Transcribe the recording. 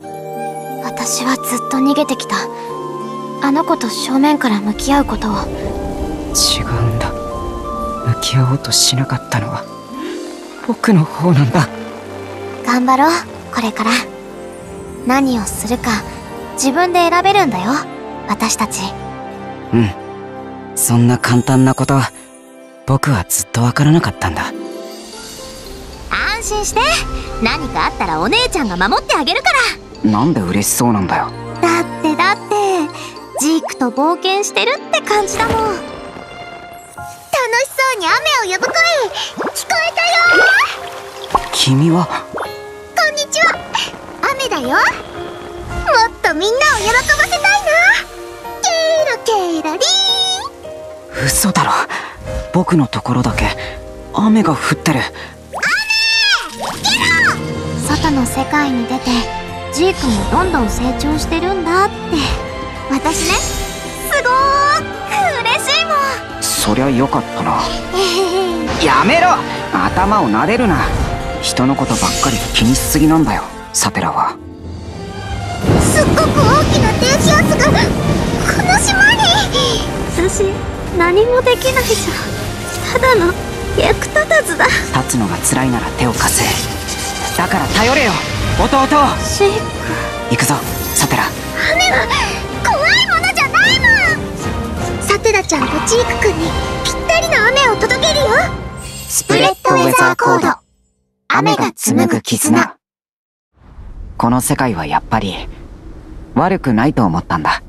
私はずっと逃げてきたあの子と正面から向き合うことを。違うんだ、向き合おうとしなかったのは僕の方なんだ。頑張ろう、これから何をするか自分で選べるんだよ、私たち。うん、そんな簡単なことは僕はずっと分からなかったんだ。安心して、何かあったらお姉ちゃんが守ってあげるから。なんで嬉しそうなんだよ。だってジークと冒険してるって感じだもん。楽しそうに雨を呼ぶ声聞こえたよ。君は。こんにちは、雨だよ。もっとみんなを喜ばせたいな。ケーロケーロリーン。嘘だろ、僕のところだけ雨が降ってる。外の世界に出てジークもどんどん成長してるんだって、私ねすごーく嬉しいもん。そりゃよかったな。やめろ、頭を撫でるな。人のことばっかり気にしすぎなんだよ、サペラは。すっごく大きな低気圧がこの島に。私何もできないじゃん、ただの役立たずだ。立つのが辛いなら手を貸せ。だから頼れよ弟。シーク、行くぞサテラ。雨は怖いものじゃないもん。サテラちゃんとジークくんにぴったりの雨を届けるよ。スプレッドウェザーコード、雨が紡ぐ絆。この世界はやっぱり悪くないと思ったんだ。